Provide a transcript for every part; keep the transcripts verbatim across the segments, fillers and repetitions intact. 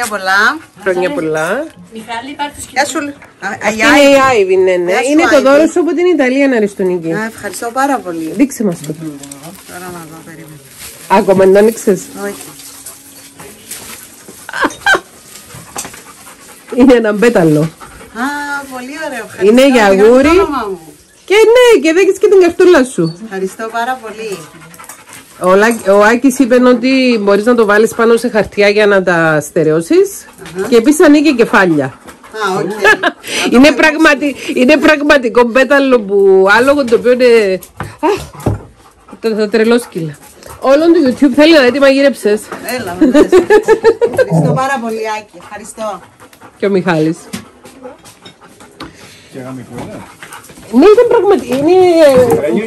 Χρόνια πολλά. Χρόνια πολλά. Μιχάλη, υπάρχει το σκηνικό. Αυτή είναι η Άιβυ, ναι, ναι. Είναι το δώρο σου από την Ιταλία, Αριστονίκη. Ευχαριστώ πάρα πολύ. Δείξε μας το. Τώρα να δω, περίμενε. Ακόμα δεν άνοιξες. Όχι. Είναι ένα μπέταλο. Α, πολύ ωραίο. Είναι για αγούρι. Και ναι, και δέχεσαι και την καυτούλα σου. Ευχαριστώ πάρα πολύ. Ο, Λά... ο Άκης είπε ότι μπορείς να το βάλεις πάνω σε χαρτιά για να τα στερεώσεις. Uh -huh. Και επίσης ανοίγει κεφάλια. Ah, okay. είναι, πραγματι... είναι πραγματικό πέταλο που άλογο το οποίο είναι... Ah, τα, τα τρελόσκυλα. Όλον του YouTube θέλει να δει τι μαγείρεψες. Έλα, με δες. Ευχαριστώ πάρα πολύ, Άκη. Ευχαριστώ. Και ο Μιχάλης. Και γαμικούλα. Ναι, ήταν πραγματικά. Είναι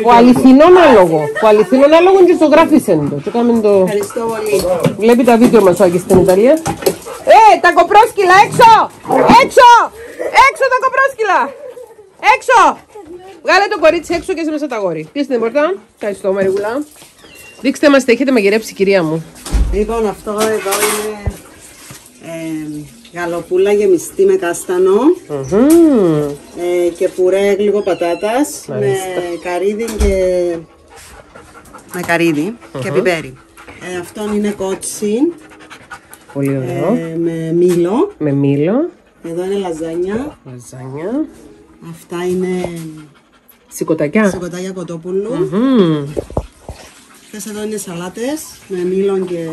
ο αληθινόν άλογο. Ο αληθινόν άλογο και το γράφησαν το. Ευχαριστώ πολύ. Βλέπει τα βίντεο μας ο Άκης στην Ιταλία. Ε, τα κοπρόσκυλα έξω! Έξω! Έξω τα κοπρόσκυλα! Έξω! Βγάλε το κορίτσι έξω και σε μέσα τα αγόρι. Κλείστε την πόρτα. Ευχαριστώ, Μαριγουλά. Δείξτε μας, τα έχετε μαγειρέψει, κυρία μου. Λοιπόν, αυτό εδώ είναι ε, γαλοπούλα γεμιστή με κάστανο. Mm-hmm. ε, και πουρέ γλυκό πατάτας. Μάλιστα. Με καρύδι και, με καρύδι mm-hmm. και πιπέρι. Ε, αυτό είναι κότσι. Πολύ ωραίο. Ε, με μήλο. Με μήλο. Εδώ είναι λαζάνια. Λαζάνια. Αυτά είναι σηκωτάκια. Σηκωτάκια κοτόπουλου. Mm-hmm. Αυτές εδώ είναι σαλάτες με μήλον και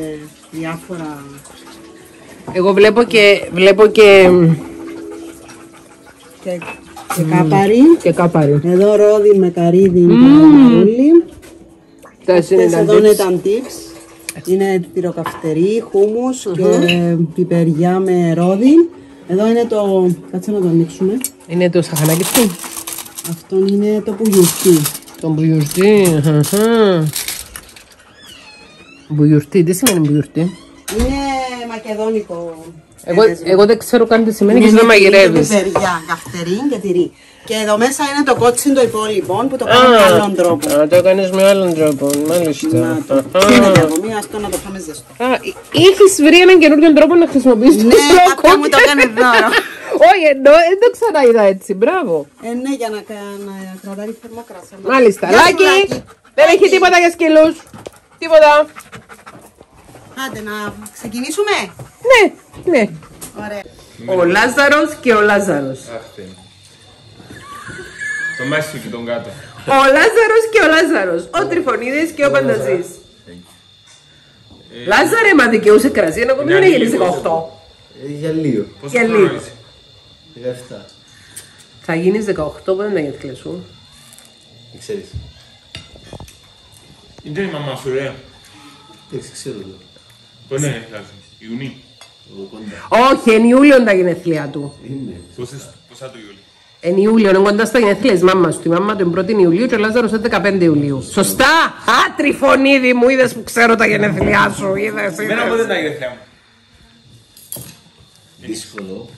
διάφορα. Εγώ βλέπω και, βλέπω και... και, και, κάπαρι. Mm, και κάπαρι. Εδώ ρόδι με καρύδι mm. παραμαρούλι. Αυτές εδώ είναι τα ντιπς. Είναι τυροκαυτερή, χούμους uh -huh. και πιπεριά με ρόδι. Εδώ είναι το... κάτσε να το ανοίξουμε. Είναι το σαχανάκι του. Αυτό είναι το μπουγιουρτί. Το μπουγιουρτί. Uh -huh. Μπουγιουρτί, τι σημαίνει μπουγιουρτί? Είναι μακεδόνικο. Εγώ, εγώ δεν ξέρω καν τι σημαίνει και δεν μαγειρεύεις. Είναι πιπεριά, καυτερή και τυρί. Και εδώ μέσα είναι το κότσιν το υπόλοιπο που το κάνεις με άλλον τρόπο. Α, το έκανες με άλλον τρόπο, μάλιστα. Να το κάνουμε, ας το να το πάμε ζεστό. Α, είχες βρει έναν καινούργιο τρόπο να χρησιμοποιήσεις το κότσιν. Ναι, αυτό μου το έκανε δώρο. Όχι, εννοώ, δεν το ξαναείδα έτσι, μπράβο. Ε, ναι, για να κρατάει θερμό κρασί. Μάλιστα. Λάκη, δεν έχει τίποτα για σκυλούς. Τίποτα. Άντε να ξεκινήσουμε. Ναι, ναι. Ωραία. Ο Λάζαρος και ο Λάζαρος. Αυτή. Το μέσο και τον κάτω. Ο Λάζαρος και ο Λάζαρος. Ο Τριφωνίδης και ο Πανταζής. Λάζαρε, μα δικαιούσε κρασί, ενώ ακόμη δεν έγινε δεκαοκτώ. Για λίγο. Για λίγο. Θα γίνεις δεκαοκτώ, πότε να γίνει κλαισού. Ξέρεις. Είναι η μαμά σου, ρε. Δεν ξέρω. Πότε είναι η Ιουνίου. Όχι, εν Ιούλιο είναι τα γενέθλια του. Πόσα του Ιούλιο. Εν Ιούλιο, είναι κοντά στα γενέθλια της μάμας του. Η μάμα του είναι πρώτη Ιουλίου και ο Λάζαρος είναι δεκαπέντε Ιουλίου. Σωστά! Α, Τριφωνίδη μου, είδες που ξέρω τα γενέθλιά σου. Είδες, είδες. Μένα πότε τα γενέθλιά μου. Δύσκολο.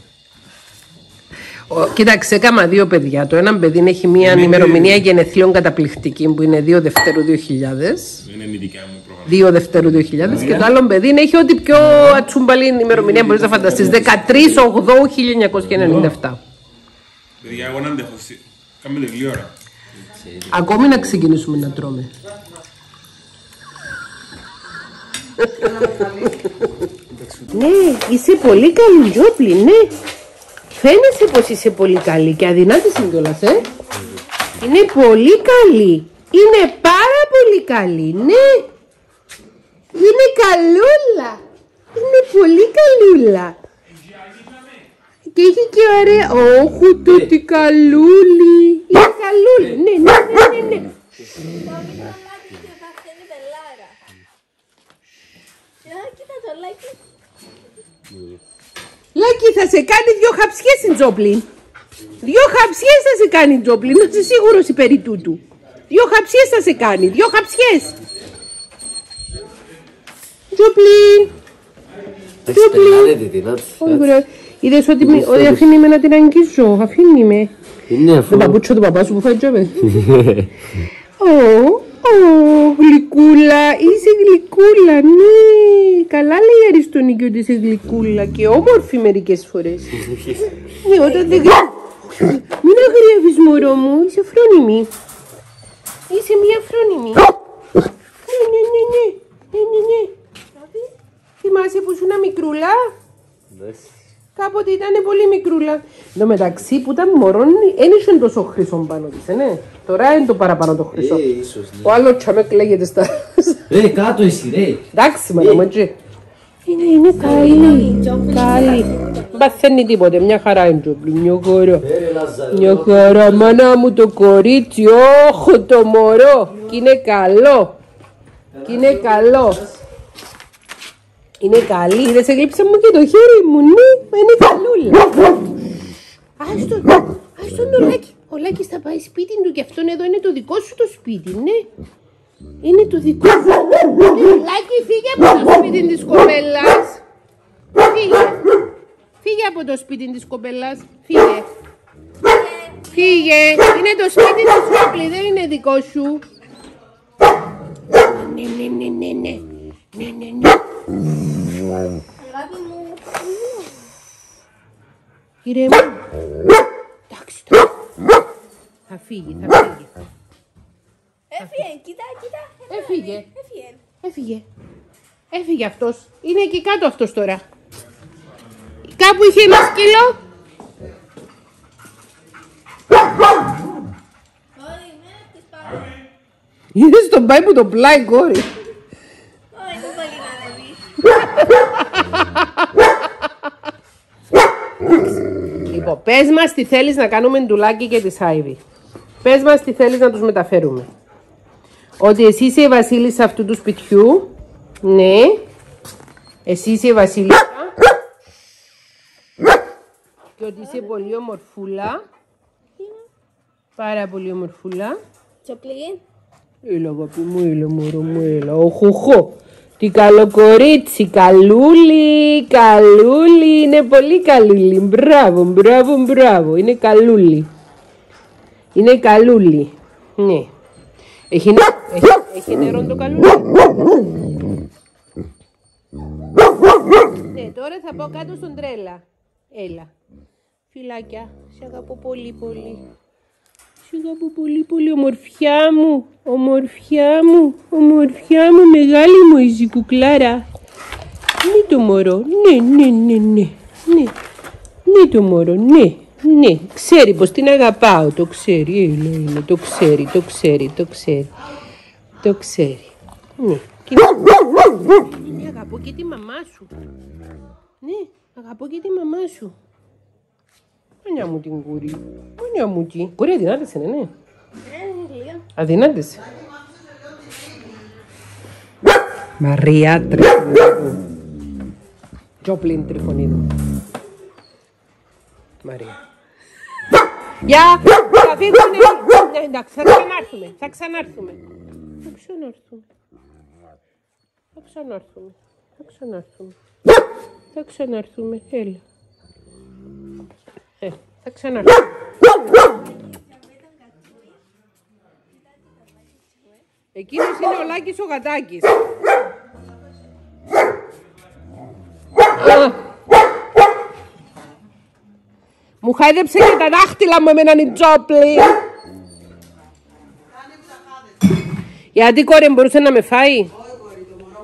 Κοίταξε, έκανα δύο παιδιά. Το ένα παιδί έχει μια ημερομηνία γενεθλίων καταπληκτική που είναι δύο Δευτέρου δύο χιλιάδες. Είναι η δικιά μου, δύο Δευτέρου δύο χιλιάδες. Και το άλλο παιδί έχει ό,τι πιο ατσούμπαλη ημερομηνία μπορεί να φανταστεί. δεκατρία Οκτώβρη χίλια εννιακόσια ενενήντα επτά. Παιδιά, εγώ να αντέχω. Κάμε τελείω ώρα. Ακόμη να ξεκινήσουμε να τρώμε. Ναι, είσαι πολύ καλή, Τζόπλιν, ναι. Φαίνεσαι πως είσαι πολύ καλή και αδυνάτησαι κιόλας, ε. Είναι πολύ καλή. Είναι πάρα πολύ καλή, ναι. Είναι καλούλα. Είναι πολύ καλούλα. Και έχει και ωραία... όχου το τι καλούλη. Είναι καλούλη, ναι, ναι, ναι, ναι, ναι. Κοίτα το Λάκη. Λάκη, θα σε κάνει δυο χαψιές στην Τζόπλιν. Δυο χαψιές θα σε κάνει Τζόπλιν, να είσαι σίγουρος υπέρ τούτου. Δυο χαψιές θα σε κάνει, δυο χαψιές. Τζόπλιν. Τζόπλιν. Είδες ότι αφήνει με να την αγγίζω, αφήνει με. Το παπούτσο του παπά σου που φάει τζόπε. Ω, ω, γλυκούλα, είσαι γλυκούλα, ναι. Καλά λέει η Αριστονίκη ότι είσαι γλυκούλα και όμορφη μερικές φορές. Ναι, όταν δεν μην αγριεύεις μωρό μου, είσαι φρόνιμη. Είσαι μια φρόνιμη. Ναι, ναι, ναι, ναι, ναι, ναι, ναι. Θυμάσαι που ήσουν μικρούλα. Κάποτε ήταν πολύ μικρούλα. Εν μεταξύ που ήταν μωρόν, δεν είχε τόσο χρυσό πάνω της, ναι. Τώρα είναι το παραπάνω το χρυσό. Ε, ίσως, ναι. Ο άλλος τσαμέκ λέγεται στα... Ε, κάτω εσύ, ρε. Εντάξει, μάνα μου, έτσι. Είναι, είναι καλή, καλή. Μπαθαίνει τίποτε, μια χαρά είναι Τζόπλιν, μια χαρά. Μια χαρά, μάνα μου το κορίτσι, όχο το μωρό. Κι είναι καλό. Κι είναι καλό. Είναι καλή, δεν σε γλύψα μου και το χέρι μου, ναι, είναι καλούλα. Άστον, άστον ο Λάκη. Ο Λάκης θα πάει σπίτι του και αυτόν εδώ είναι το δικό σου το σπίτι, ναι. Είναι το δικό σου. Λάκη, φύγε από το σπίτι της κοπέλας. Φύγε. Φύγε από το σπίτι της κοπέλας. Φύγε. Φύγε. Είναι το σπίτι της Τζόπλιν, δεν είναι δικό σου. Ναι, ναι, ναι, ναι, ναι. Ναι, ναι, ναι. Αγάπη μου. Ηρεμή. Εντάξει τώρα. Θα φύγει, θα φύγει. Έφυγε, κοίτα, κοίτα. Έφυγε. Έφυγε. Έφυγε αυτός. Είναι εκεί κάτω αυτός τώρα. Κάπου είχε ένα σκύλο. Είδες τον πάει που τον πλάει κόρη. Λοιπόν, πες μας τι θέλεις να κάνουμε του Λάκη και της Άιβυ. Πες μας τι θέλεις να τους μεταφέρουμε. Ότι εσύ είσαι η βασίλισσα αυτού του σπιτιού. Ναι. Εσύ είσαι η βασίλισσα. Και ότι είσαι πολύ ομορφούλα. Πάρα πολύ ομορφούλα. Τζόπλιν. Έλα αγάπη μου, έλα μωρό μου, έλα. Οχοχο. Τι καλό κορίτσι, καλούλι, καλούλι, είναι πολύ καλούλι, μπράβο, μπράβο, μπράβο, είναι καλούλι, είναι καλούλι, ναι, έχει, νε... έχει... έχει νερό το καλούλι, ναι, τώρα θα πάω κάτω στον τρέλα, έλα, φιλάκια, σε αγαπώ πολύ πολύ, σε αγαπώ πολύ πολύ, ομορφιά μου. Ομορφιά μου, ομορφιά μου, μεγάλη μου η ζικουκλάρα. Ναι το μωρό, ναι, ναι, ναι, ναι, ναι, ναι το μωρό, ναι, ναι. Ξέρει πως την αγαπάω, το ξέρει, έλα, έλα, το ξέρει, το ξέρει, το ξέρει, το ξέρει, ναι. Και... ναι, αγαπώ και τη μαμά σου, ναι, αγαπώ και τη μαμά σου. Μανιά μου την κουρή, μανιά μου την κουρή, αδυνάτησε, ναι, ναι. Αδυνάτησε. Μαρία Τριφωνίδου. Τζόπλιν Τριφωνίδου. Μαρία. Γεια! Θα φύγουνε. Εντάξει, θα ξανάρθουμε. Θα ξανάρθουμε. Θα ξανάρθουμε. Θα ξανάρθουμε. Θα ξανάρθουμε. Θα ξανάρθουμε. Έλα. Ε, θα ξανάρθουμε. Εκείνος είναι ο Λάκης ο Γατάκης. Μου χάιδεψε και τα δάχτυλα μου εμένα η Τζόπλιν. Γιατί κόρη μπορούσε να με φάει.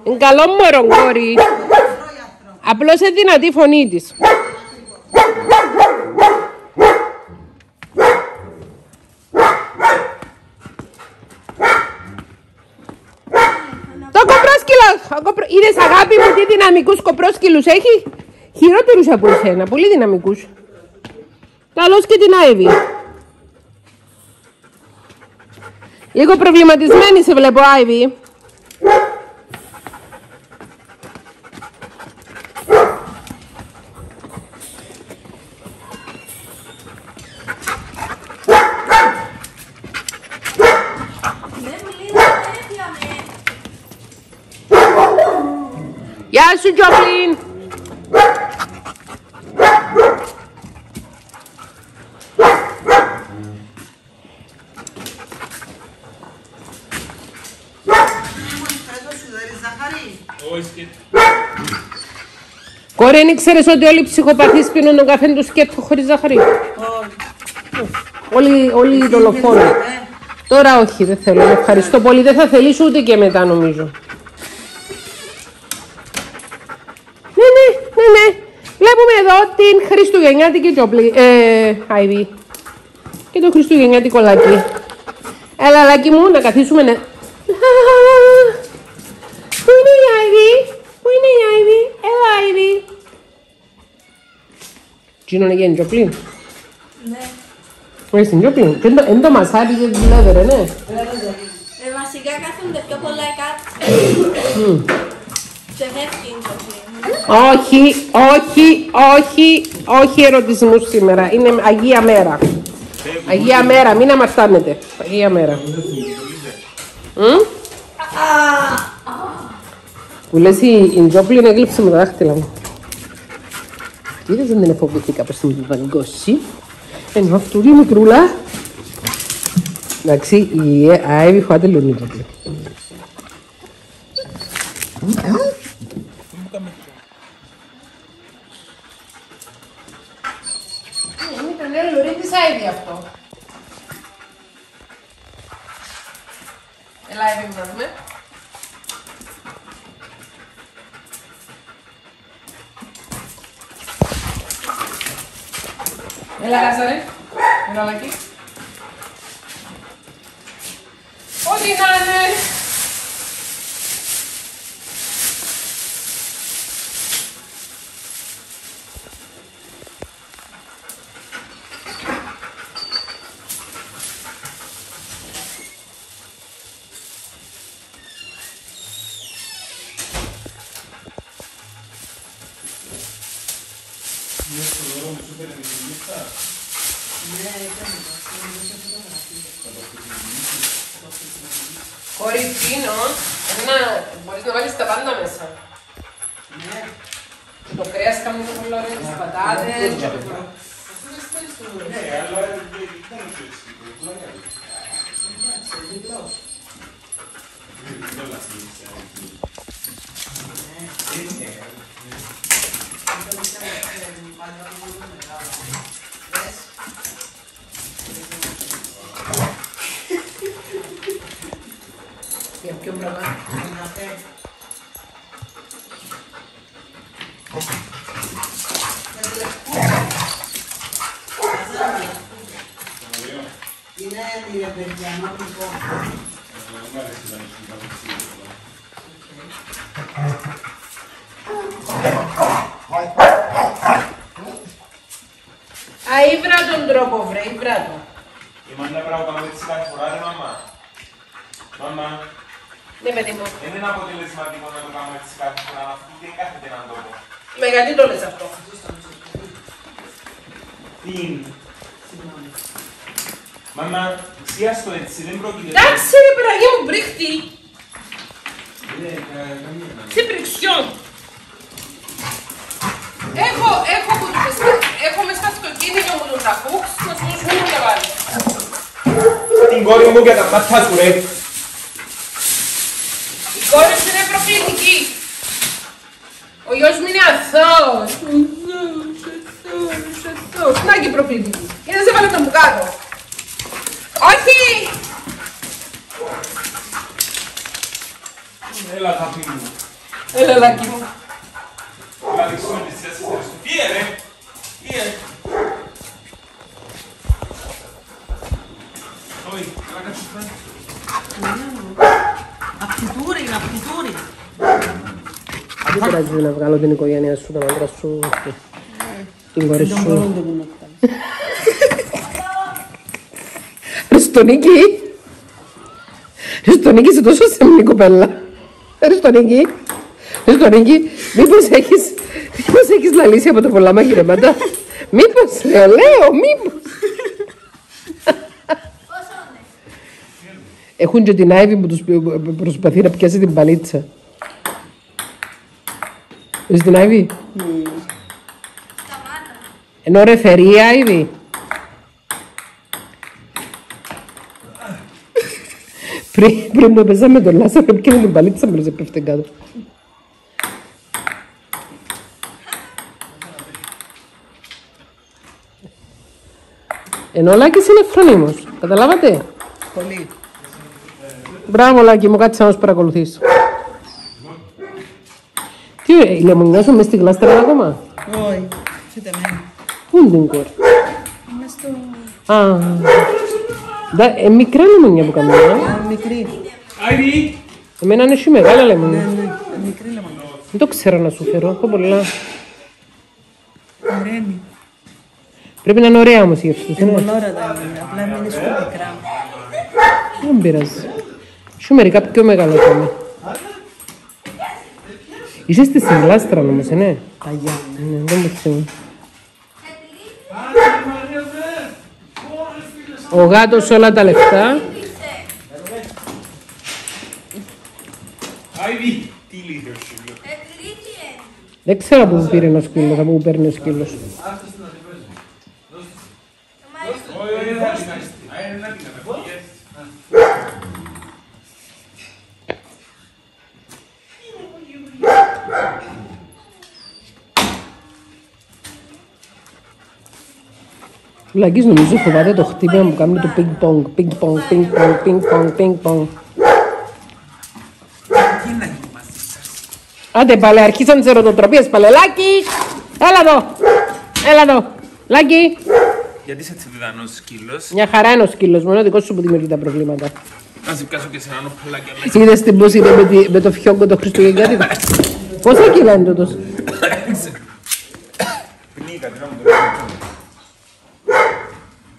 Είναι καλό μωρό κόρη. Απλώς είναι δυνατή φωνή της. Είδες αγάπη μου τι δυναμικούς κοπρόσκυλους έχει. Χειρότερους από εσένα, πολύ δυναμικούς. Καλώς και την Άιβυ. Λίγο προβληματισμένη σε βλέπω Άιβυ. Γεια σου Τζόπλιν! Κόρη, αν ήξερες ότι όλοι οι ψυχοπαθείς πίνουν τον καφέ του σκέτου χωρίς ζάχαρη. Όλοι. Όλοι οι δολοφόνοι. Τώρα όχι, δεν θέλω. Ευχαριστώ πολύ. Δεν θα θελήσω ούτε και μετά, νομίζω. Ναι, ναι, ναι, ναι. Βλέπουμε εδώ την χριστουγεννιάτικη Τζόπλιν. Ε, Άιβυ. Και το χριστουγεννιάτικο Λάκη. Έλα, Λάκη μου, να καθίσουμε. Ναι. Πού είναι η Άιβυ? Πού είναι η Άιβυ? Έλα, Άιβυ. Τι είναι η Τζόπλιν? Ναι. Πες την Τζόπλιν, είναι το μασάρι και δουλεύε ρε, ναι. Βασικά κάθονται πιο πολλά κάτω. Ξεφεύγει η Τζόπλιν. Όχι, όχι, όχι, όχι ερωτισμούς σήμερα. Είναι Αγία Μέρα. Αγία Μέρα, μην αμαρτάνετε. Αγία Μέρα. Που λες η Τζόπλιν έγλειψε με τα δάχτυλα μου. Τι είδες, δεν την εφοβηθήκα πως θα μου την βαγκώσει. Ενώ αυτούρη μικρούλα. Εντάξει, η Άιβυ χωάται λιώνει Τζόπλιν. Είναι το νέο λουρί της Άιβυ αυτό. Έλα Άιβυ να δούμε. Έλα Λάζαρε, έλα Λάκη. Ό,τι να είναι. Κοριτσίνο, μπορείς να βάλεις τα πάντα μέσα. Ναι. Και το κρέας κάνουν το πολύ ωραίο, τις πατάτες. Ναι, αλλά δεν είναι έτσι. Εντάξει, διπλός. Για ποιο πράγμα, να φέρει. Είναι διαβεδιανό πηγό. Α, ήβρα τον τρόπο βρε, ήβρα τον. Είμαστε πράγματα με τις κατηφορά ρε μαμά. Μαμά. Ναι, παιδί μου. Δεν είναι αποτελεσματικό να το κάνουμε έτσι κάθε φορά, αυτό δεν κάθεται έναν τόπο. Με γιατί το λες αυτό. Τι είναι. Μαμά, ξιάστο έτσι, δεν πρόκειται. Εντάξει ρε παιδάκι μου, πρίχτη. Τι πριξιόν. Έχω, έχω, έχω μέσα στο κίνητο μου τους αφούξ, να σου τους μην διαβάλεις. Την κόρη μου και τα μάτια του ρε. Η κόρη σου είναι προκλητική. Ο γιος μου είναι αθώος. Αθώος, αθώος, αθώος. Να και προκλητική. Και δεν σε βάλω τον μπουκάτο. Όχι! Έλα αγάπη μου. Έλα Λάκη μου. Καλησόνης, εσύ εσύ εσύ. Φύε ρε. Φύε. Ωι, καλά κάτσου φράνει. Απτιτούρη, απτιτούρη. Δεν πειράζει να βγάλω την οικογένεια σου, τον άντρα σου, την κορή σου. Αριστονίκη. Αριστονίκη, είσαι τόσο σεμνή κοπέλα. Αριστονίκη. Αριστονίκη, μήπως έχεις, μήπως έχεις λαλήσει από τα πολλά μαγειρέματα. Μήπως, λέω, λέω, μήπως. Έχουν και την Άιβυ που τους προσπαθεί να πιάσει την παλίτσα. Είσαι την Άιβυ? Ναι. Ενώ ρε φερεί η Άιβυ. Πριν που έπαιζα με τον Λάζαρο, έπαιρνε την παλίτσα μου, έπεφτε κάτω. Ενώ ο Λάκης είναι φρονίμος. Καταλάβατε. Πολύ. Μπράβο Λάκη μου, κάτσε να μας παρακολουθείς. Τι ωραία, η λεμονινά σου μες στη γλάστρα ακόμα. Όχι, φυτεμένη. Πού είναι την κόρη. Μες στο... Α, ε, μικρά λεμονιά που κάνουμε. Ε, μικρή. Άιβυ. Εμένα είναι σου μεγάλα λεμονιά. Ναι, ναι, μικρή λεμονιά. Δεν το ξέρω να σου φέρω, έχω πολλά. Ωραία. Πρέπει να είναι ωραία όμως η γεύση. Είναι πολλά ωραία τα λεμονιά, απλά μην είναι σου μικρά. Δεν πειράζει. Σου μερικά πιο μεγάλα ακόμα. Είσαι στη συγκλάστρα όμως, ναι. Παγιά. Ναι, δεν μου θυμώ. Ο γάτος όλα τα λεφτά. Δεν ξέρω πού πήρε ένα σκύλο, θα μου παίρνει ο σκύλος. Ο Λάκης νομίζω φοβάται το χτύπημα που κάνει το πινγκ-πονγκ, πινγκ-πονγκ, πινγκ-πονγκ, πινγκ-πονγκ, πινγκ-πονγκ. Άντε πάλι, αρχίσαν τις ερωτοτροπίες πάλι. Λάκη! Έλα εδώ! Έλα εδώ! Λάκη! Γιατί είσαι τσιβιδανός σκύλος. Μια χαρά είναι ο σκύλος, μόνο δικός σου που δημιουργεί τα προβλήματα. Να σε πιάσω και σε έναν οπλάκια. Είδες την πώς είπε με το φιόγκο το χριστουγεννιάτικο. Πόσα κιλά είναι τότος.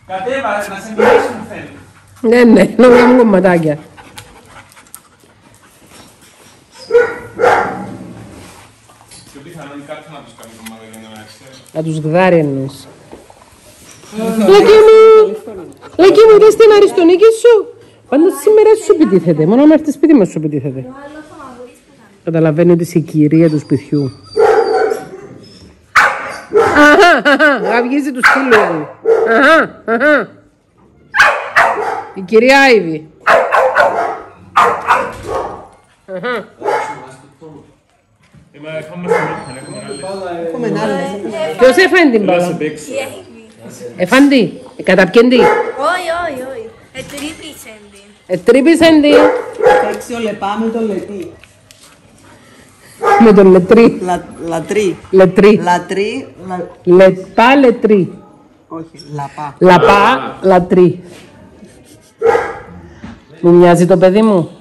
Κατέβαλες να σε μιλήσουν θέλει. Ναι, ναι, νομίζω μου κομματάκια. Και πιθανόν κάτι να τους κάνει κομμάτα για να ξέρει. Να τους γδάρει εννοείς. Λάκη μου, Λάκη μου, είδες την Αριστονίκη σου. Πάντα σήμερα σου επιτίθεται, μόνο με αυτή σπίτι μας σου επιτίθεται. Καταλαβαίνει ότι είσαι η κυρία του σπιτιού. Αυγίζει τους φίλους. Αχα, αχα. Η κυρία Άιβυ. Αχα. Ποιος έφανε την μπάλα. Έφανε, καταπιέντη. Όχι, όχι, όχι. Ετρύπησεν την. Ετρύπησεν την. Παίξει ο λεπά με τον λετή. Με τον λετρή. Λατρή. Λετρή. Λατρή. Λεπά λετρή. Όχι, λαπά. Λαπά, λατρή. Μου μοιάζει το παιδί μου.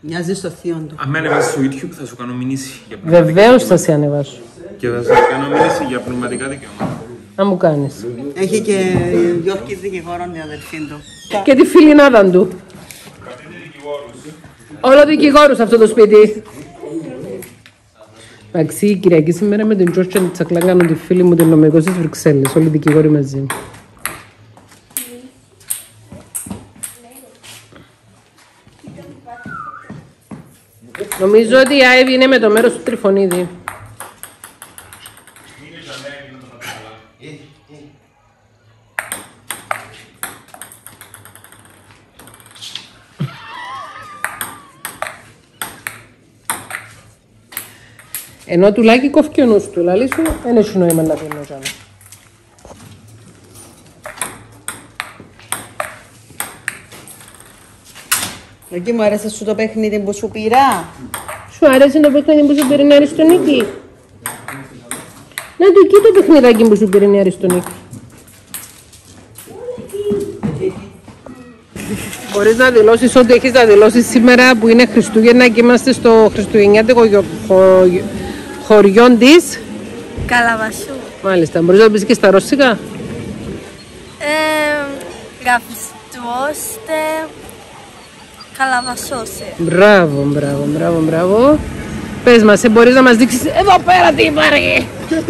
Μοιάζει στο θείο του. Αν με ανεβάσεις στο YouTube θα σου κάνω μηνύση για πνευματικά δικαιώματα. Βεβαίως θα σε ανεβάσω. Και θα σου κάνω μηνύση για πνευματικά δικαιώματα. Να μου κάνεις. Έχει και διόρκη δικηγόρων η αδερφή του. Και τη φιλινάδα του. Όλο δικηγόρους αυτό το σπίτι. Εντάξει, η Κυριακή σήμερα με την Τζόρτζια Τσακλάκη κάνω τη φίλη μου την νομικό στις Βρυξέλλες, όλοι οι δικηγόροι μαζί. Νομίζω ότι η Άιβυ είναι με το μέρος του Τριφωνίδη. Ενώ του Λάκη κόφει και ο νους του, λαλί σου, δεν έχει νόημα να κλείνω κι άλλο. Λάκη μου, άρεσε σου το παιχνίδι που σου πήρα. Σου άρεσε το παιχνίδι που σου πήρε η Αριστονίκη. Να του εκεί το παιχνιδάκι που σου πήρε η Αριστονίκη. Μπορείς να δηλώσεις ό,τι έχεις να δηλώσεις σήμερα που είναι Χριστούγεννα και είμαστε στο χριστουγεννιάτικο χωριό της Καλαβασού. Μάλιστα. Μπορείς να πεις και στα ρώσικα. Ε, Γραφιστουώστε Καλαβασώσε. Μπράβο, μπράβο, μπράβο, μπράβο. Πες μας, ε, μπορείς να μας δείξεις εδώ πέρα τι υπάρχει. Εδώ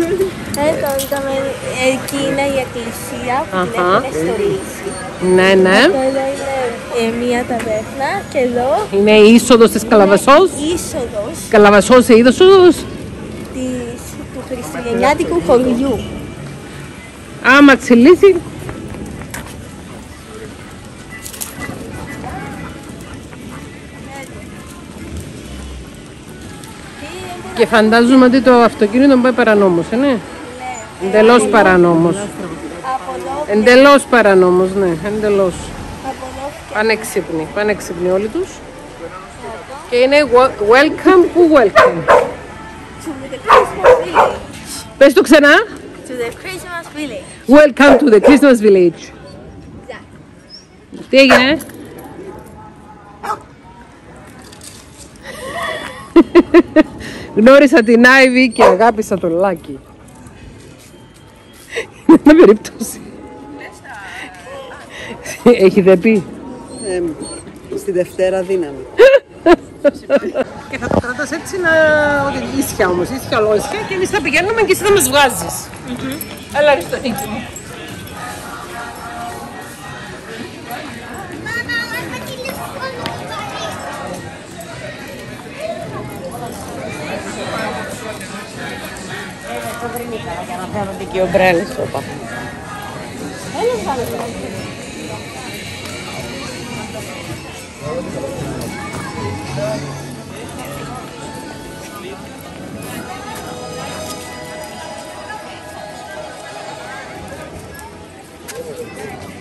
είδαμε, εκεί είναι η εκκλησία που την έχουν στολίσει. Ναι, ναι. Ε, μία ταβέρνα και εδώ... Είναι η είσοδος της Καλαβασός. Η είσοδος. Καλαβασός, η είσοδος. Της, του χριστουγεννιάτικου χωριού. Άμα ξυλίσει. Και φαντάζομαι ότι το αυτοκίνητο πάει παρανόμως, ε, ναι. Ναι. Εντελώς παρανόμως. Από Εντελώς παρανόμως, ναι, εντελώς. Πανέξυπνοι, πανέξυπνοι όλοι τους. Και είναι welcome to welcome. Πες το ξανά. To the Christmas village. Welcome to the Christmas village. Exactly. Τι έγινε? Γνώρισα την Άιβυ και αγάπησα τον Λάκη. Είναι μια περίπτωση. Έχει δε πει. Ε, στη Δευτέρα δύναμη. Και θα το κρατάς έτσι να... ίσια όμως, ίσια λόγια. Και εμείς θα πηγαίνουμε και εσύ θα μας βγάζεις. Έλα Αριστονίκη μου. Για να φέρονται και οι ομπρέλες στο παππού.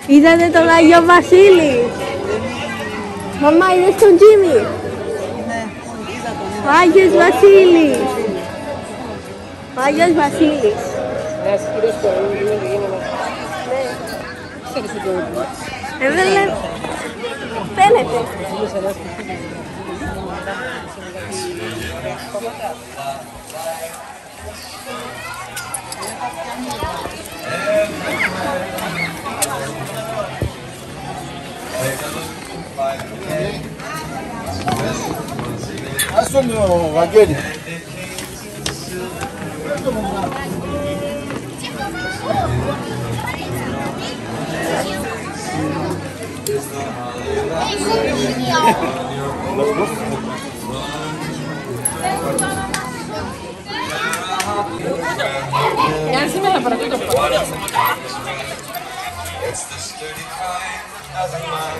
Είδατε τον Βαγιό Βασίλη. Μαμά, είδες τον Τζίμι. Ναι, είδα τον Βαγιό Βασίλη. Βαγιός Βασίλης. Ναι, κυρίως το ίδιο είναι ναι. Δεν λένε... Φαίνεται. Ας τον Βαγγέλη. It's the sturdy kind that doesn't mind.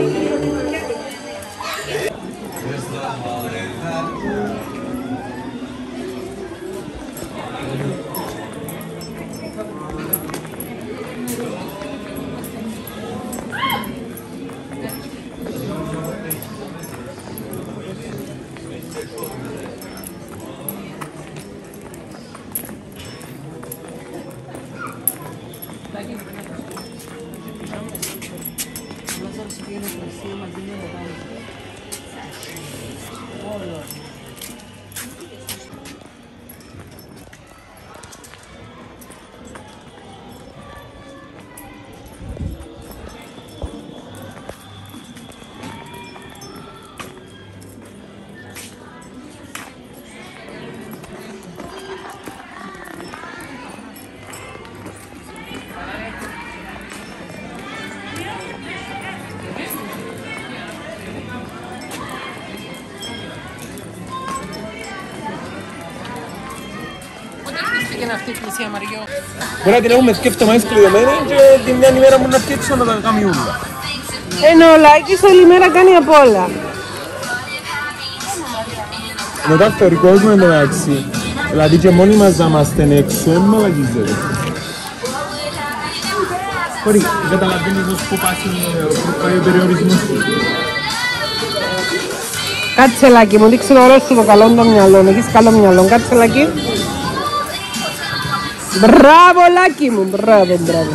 Αυτή η εκκλησία Μαριό. Μπορεί να την έχουμε σκέφτομαι έτσι κλειδωμένη και την μια ημέρα μου να φτιάξω να τα κάνει όλα. Ενώ ο Λάκης όλη μέρα κάνει απ' όλα. Μετά φερκός με μεταξύ. Δηλαδή και μόνοι μας να είμαστε έξω, εμ' αλλαγίζεται. Χωρίς, καταλαβαίνεις πως που πάει ο περιορισμός του. Κάτσε Λάκη μου, δείξε το ωραίο σου το καλό το μυαλό. Έχεις καλό μυαλό, κάτσε Λάκη. Μπράβο Λάκη μου, μπράβο, μπράβο, μπράβο.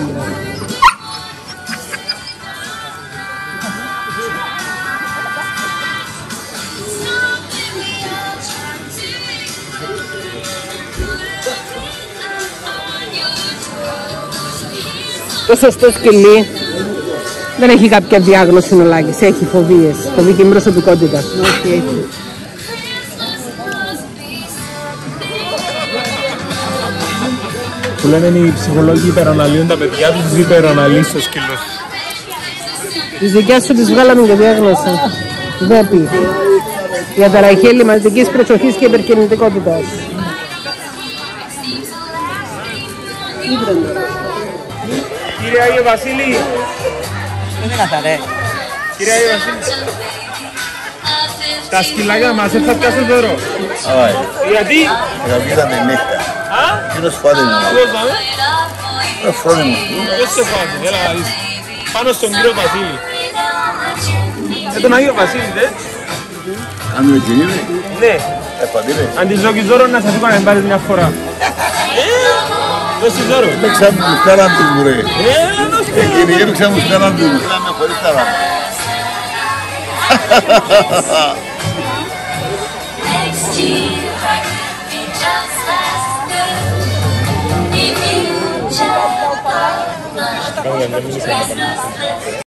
Το σωστό σκυλί. Δεν έχει κάποια διάγνωση ο Λάκης, έχει φοβίες, φοβεί και προσωπικότητα. Όχι, έχει. Που λένε οι ψυχολόγοι υπεραναλύουν τα παιδιά τους, υπεραναλύσεις στο σκύλο. Τις δικιάς σου τις βγάλαμε για διάγνωση. Δεν πει. Η αταραχή λιμαντικής προσοχής και υπερκινητικότητας. Κύριε Άγιο Βασίλη. Δεν είναι καθαρέ. Κύριε Άγιο Βασίλη. Τα σκυλάκια μας δεν θα πιάσουν δώρο. Γιατί? Γαβγίδαμε νύχτα. Κύριος φάδινε. Κύριος φάδινε. Πώς σε φάδινε, έλα να δεις. Πάνω στον κύριο Βασίλη. Ε, τον Άγιο Βασίλη, δε. Κάνουμε κοινήμι. Ναι. Επαντήρε. Αν της δώκεις δώρο να σας είπα να πάρεις μια φορά. Δώσεις δώρο. Έπαιξα μου φτάραν του μπουρέ. Εκείνη έπαιξα μου φτάραν του μπουρέ. Έλαμε χωρίς τα ράμα. Χαχαχαχα.